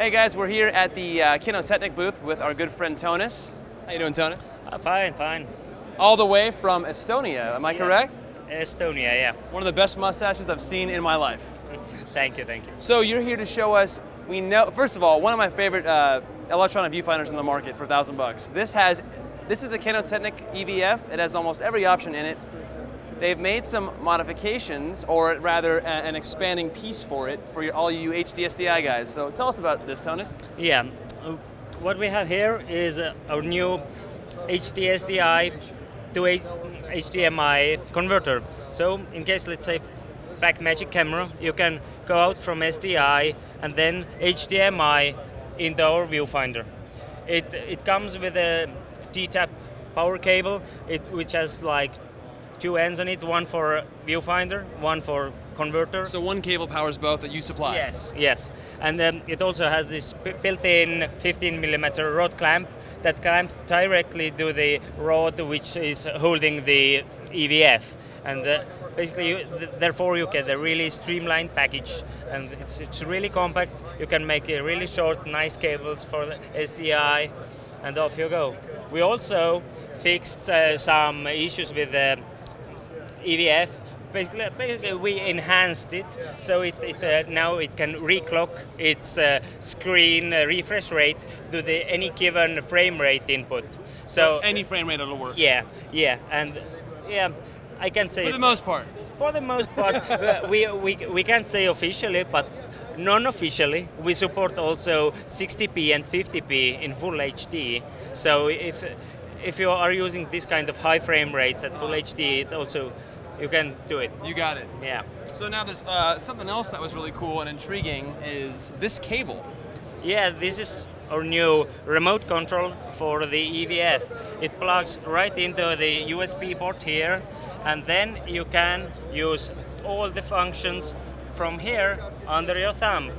Hey guys, we're here at the Kinotehnik booth with our good friend Tõnis. How you doing, Tõnis? Fine, fine. All the way from Estonia, am I correct? Estonia, yeah. One of the best mustaches I've seen in my life. Thank you, thank you. So you're here to show us, we know, first of all, one of my favorite electronic viewfinders in the market for $1,000. This is the Kinotehnik EVF. It has almost every option in it. They've made some modifications, or rather an expanding piece for it, for all you HD-SDI guys. So tell us about this, Tõnis. Yeah, what we have here is our new HD-SDI to HDMI converter. So in case, let's say, Blackmagic camera, you can go out from SDI and then HDMI into our viewfinder. It comes with a D-tap power cable, which has like two ends on it, one for viewfinder, one for converter. So one cable powers both that you supply? Yes, yes. And then it also has this built-in 15mm rod clamp that clamps directly to the rod which is holding the EVF. And basically, therefore, you get a really streamlined package. And it's really compact. You can make a really short, nice cables for the SDI, and off you go. We also fixed some issues with the EVF. Basically, we enhanced it, so now it can reclock its screen refresh rate to any given frame rate input. So any frame rate will work. Yeah, yeah, and yeah, I can say for the most part. For the most part, we can't say officially, but non-officially, we support also 60p and 50p in full HD. So if you are using this kind of high frame rates at full HD, it also, you can do it. You got it. Yeah. So now there's something else that was really cool and intriguing is this cable. Yeah, this is our new remote control for the EVF. It plugs right into the USB port here, and then you can use all the functions from here under your thumb.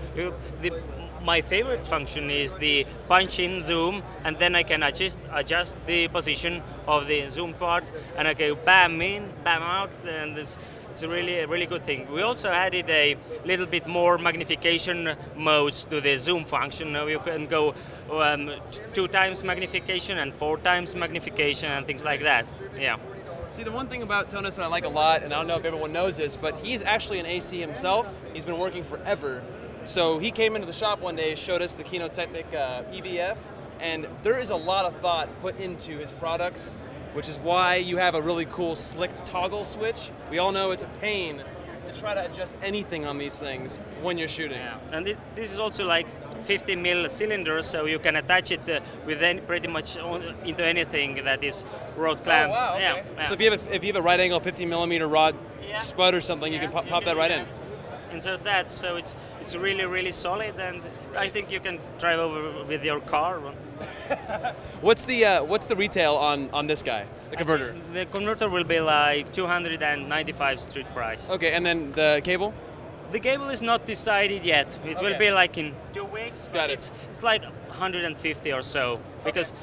My favorite function is the punch-in zoom, and then I can adjust the position of the zoom part, and I can bam in, bam out, and it's a really good thing. We also added a little bit more magnification modes to the zoom function. Now you can go 2x magnification and 4x magnification and things like that. Yeah. See, the one thing about Tõnis that I like a lot, and I don't know if everyone knows this, but he's actually an AC himself. He's been working forever. So he came into the shop one day, showed us the Kinotehnik EVF, and there is a lot of thought put into his products, which is why you have a really cool slick toggle switch. We all know it's a pain to try to adjust anything on these things when you're shooting. Yeah. And this is also like 50mm cylinders, so you can attach it with any, pretty much into anything that is rod clamp. Oh, wow, okay. Yeah, yeah. So if you have a right angle 50mm rod spud or something, you can pop that right in. Insert that, so it's really solid, and I think you can drive over with your car. What's the retail on this guy, the converter? The converter will be like 295 street price. Okay, and then the cable? The cable is not decided yet. It will be like in 2 weeks. But it's like 150 or so, because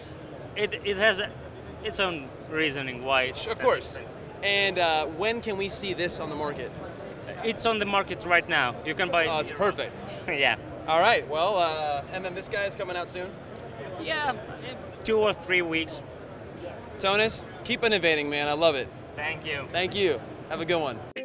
it has its own reasoning why. It's of course. Expensive. And when can we see this on the market? It's on the market right now. You can buy it. Oh, it's perfect. Yeah. All right. Well, and then this guy is coming out soon? Yeah, 2 or 3 weeks. Tõnis, keep innovating, man. I love it. Thank you. Thank you. Have a good one.